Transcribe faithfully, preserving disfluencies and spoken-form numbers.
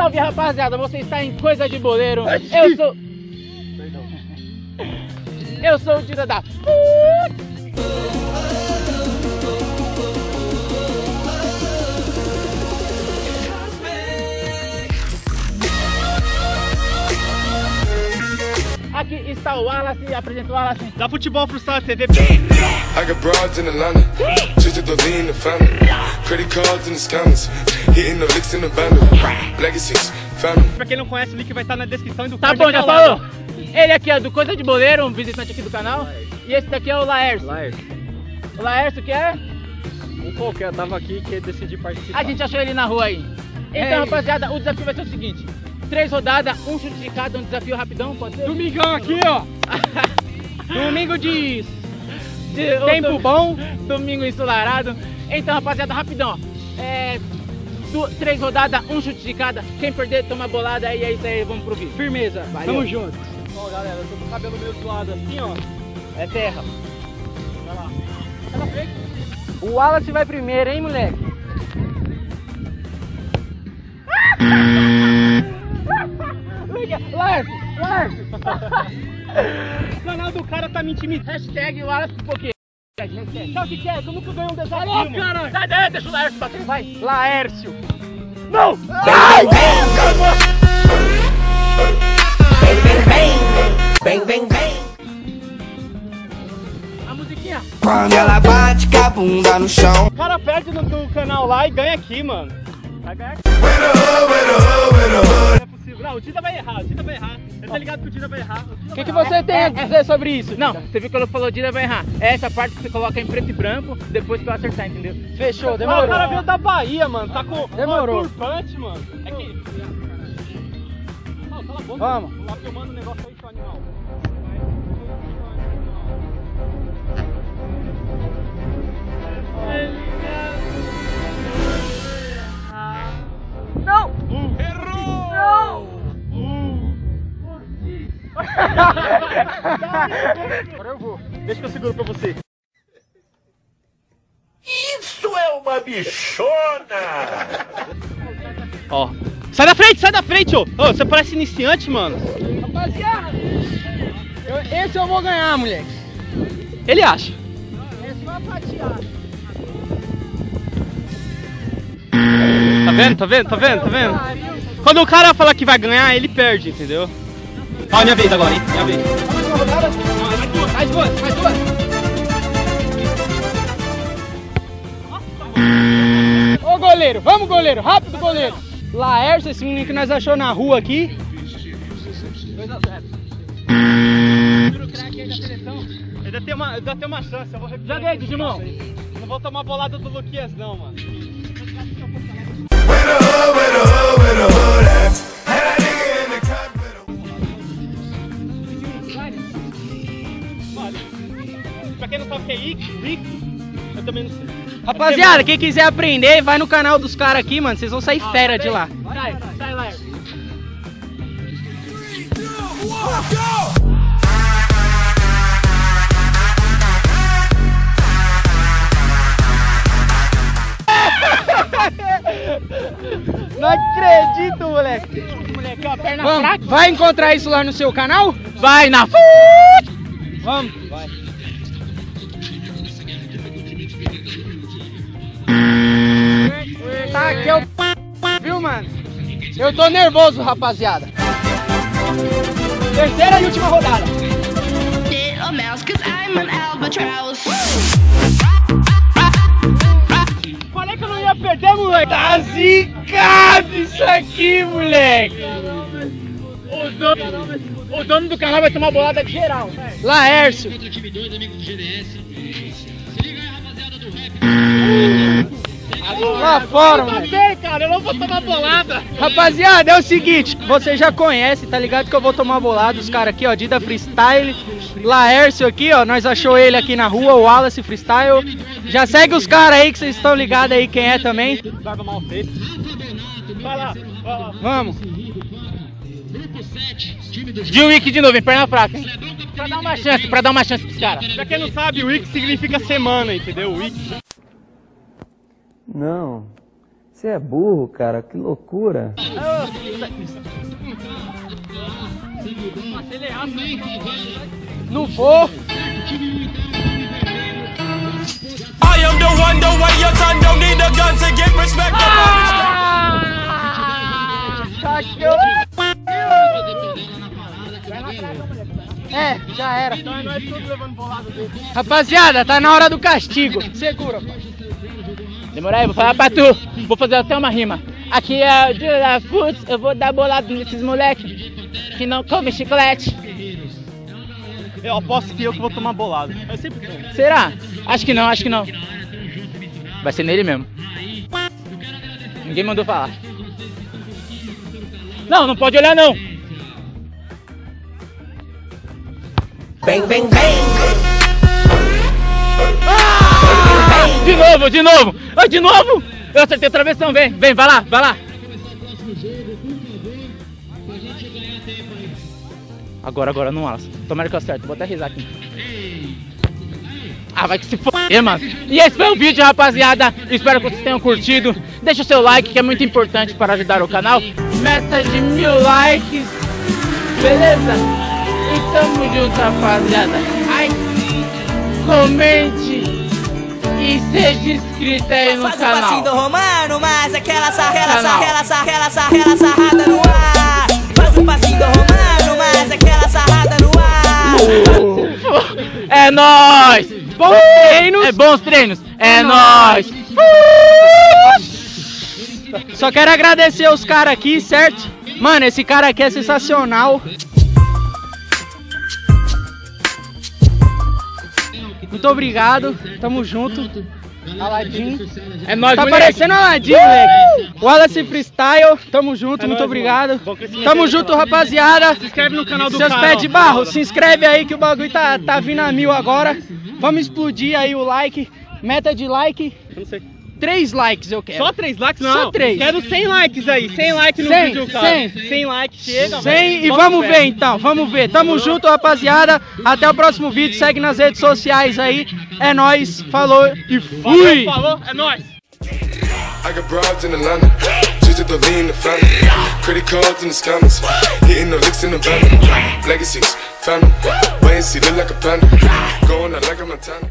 Salve, rapaziada, você está em Coisa de Boleiro. Eu sou... Eu sou o Dida da... Aqui está o Alassi, apresenta o Alassi. Da Futebol Freestyle, C V P. I got broads in Atlanta, just to the lean the family. Credit cards in the scammers, hitting the licks in the bundle. Legacies, family. Pra quem não conhece, o link vai estar na descrição do canal. Tá bom, já falou? Ele aqui é do Coisa de Boleiro, um visitante aqui do canal. E esse daqui é o Laércio. Laércio. O Laércio que é? Um pouco, eu tava aqui que decidi participar. A gente achou ele na rua aí. Então, é. rapaziada, o desafio vai ser o seguinte. Três rodadas, um chute de cada, um desafio rapidão, pode ser? Domingão aqui, ó! Domingo de... de tempo dom... bom, domingo ensolarado. Então, rapaziada, rapidão, ó. É... Du... Três rodadas, um chute de cada. Quem perder, toma bolada aí, é isso aí, vamos pro vídeo. Firmeza, valeu. Tamo junto. Ó, galera, eu tô com o cabelo meio suado assim, ó. É terra. Vai lá. Tá na frente. O Wallace vai primeiro, hein, moleque? Largo, largo. O canal do cara tá me intimidando. Hashtag Wallace um pouquinho. Sabe o que é? Como que eu ganho um desafio? Alô, cara! Sai daí, deixa o Laércio bater. Vai, Laércio. Não! Sai! Vem, vem, vem. Vem, vem, vem. A musiquinha. Quando ela bate com a bunda no chão. O cara perde no teu canal lá e ganha aqui, mano. Vai ganhar aqui. Não, o Dida vai errar, o Dida vai errar. Você tá ligado que o Dida vai errar. O que, que você é, tem é, a dizer é. sobre isso? Não, você viu que ele falou, o Dida vai errar. É essa parte que você coloca em preto e branco, depois que eu acertar, entendeu? Fechou, demorou. Ah, o cara veio da Bahia, mano. Tá com demorou. um turbante, mano. É que... Ah, cala a boca. Vamos. Lá filmando o negócio aí, seu animal. Agora eu vou. Deixa que eu seguro pra você. Isso é uma bichona! Ó, sai da frente, sai da frente, ô! Ô, você parece iniciante, mano. Rapaziada, eu, esse eu vou ganhar, moleque. Ele acha. É só patear. Tá vendo, tá vendo, tá vendo, tá vendo? Quando o cara fala que vai ganhar, ele perde, entendeu? Ó, minha vez agora, hein? Minha vez. Mais duas, mais duas. Ô, goleiro, vamos, goleiro, rápido, goleiro. Laércio, esse menino que nós achou na rua aqui. dois a zero. Primeiro craque aí da seleção. Eu já tenho uma, eu já tenho uma chance, eu vou repetir. Joga aí, Digimon. Não vou tomar bolada do Luquias, não, mano. Eu também não sei. Rapaziada, quem quiser aprender, vai no canal dos caras aqui, mano. Vocês vão sair ah, fera de lá. Sai, sai, lá. Não acredito, moleque. Moleque, ó, perna Vamos. fraca. Vai encontrar isso lá no seu canal? Vai na. Vamos. Vai. Tá aqui é o p... viu, mano? Eu tô nervoso, rapaziada. Terceira e última rodada. Falei que eu não ia perder, moleque. Tá zicado isso aqui, moleque. O dono, o dono do canal vai tomar bolada de geral. Laércio. Lá fora, mano. Eu também, cara, eu não vou tomar bolada. Rapaziada, é o seguinte, você já conhece, tá ligado que eu vou tomar bolada. Os caras aqui, ó, Dida Freestyle, Laércio aqui, ó, nós achou ele aqui na rua, o Wallace Freestyle. Já segue os caras aí que vocês estão ligados aí quem é também. Vai lá, vai lá. Vamos. De Wiki de novo, hein, perna fraca, hein. Pra dar uma chance, pra dar uma chance pros caras. Pra quem não sabe, o Wiki significa semana, entendeu? Wiki. Não, Você é burro, cara, que loucura. Não vou. I am the one, the way your son don't need a gun to get respect. É, já era. Rapaziada, tá na hora do castigo. Segura, pai. Demora aí, vou falar pra tu. Vou fazer até uma rima. Aqui é o dia da Futs, eu vou dar bolado nesses moleques que não comem chiclete. Eu aposto que eu que vou tomar bolado. Eu sempre tomo. Será? Acho que não, acho que não. Vai ser nele mesmo. Ninguém mandou falar. Não, não pode olhar não. Bem, bem, bem. De novo, de novo! Oh, de novo! Eu acertei o travessão, vem, vem, vai lá, vai lá! Agora, agora, não, Alassi. Tomara que eu acerto, vou até risar aqui. Ah, vai que se foder, mano! E esse foi o vídeo, rapaziada. Espero que vocês tenham curtido. Deixa o seu like, que é muito importante para ajudar o canal. Meta de mil likes, beleza? E tamo junto, rapaziada. Ai, comente! E seja inscrito aí no canal. Faz o passinho do Romano, mas aquela sarrela, sarrela, sarrela, sarrela, sarrada no ar. Faz o passinho do Romano, mas aquela sarrada no ar. É nóis! Bons treinos! É bons treinos! É nóis! Só quero agradecer os caras aqui, certo? Mano, esse cara aqui é sensacional. Muito obrigado, tamo junto. Aladdin. É nóis, tá parecendo Aladdin, moleque. Uh! Wallace Freestyle, tamo junto, é muito nóis, obrigado. Tamo junto, rapaziada. Se inscreve no canal do Seus canal. Pés de barro, se inscreve aí que o bagulho tá, tá vindo a mil agora. Vamos explodir aí o like. Meta de like. Eu não sei. Três likes eu quero. Só três likes? Não. Só três. Quero cem likes aí. cem likes no cem, vídeo, cara. cem. cem likes, chega, cem, e vamos ver então. Vamos ver. Tamo junto, rapaziada. Até o próximo vídeo. Segue nas redes sociais aí. É nóis. Falou e fui. Falou, falou. É nóis. I got broads in Atlanta, just at the lean in the family. Credit cards in the scammers, hitting the licks in the van. Legacies, family, way and see, look like a panda. Going out like a Montana.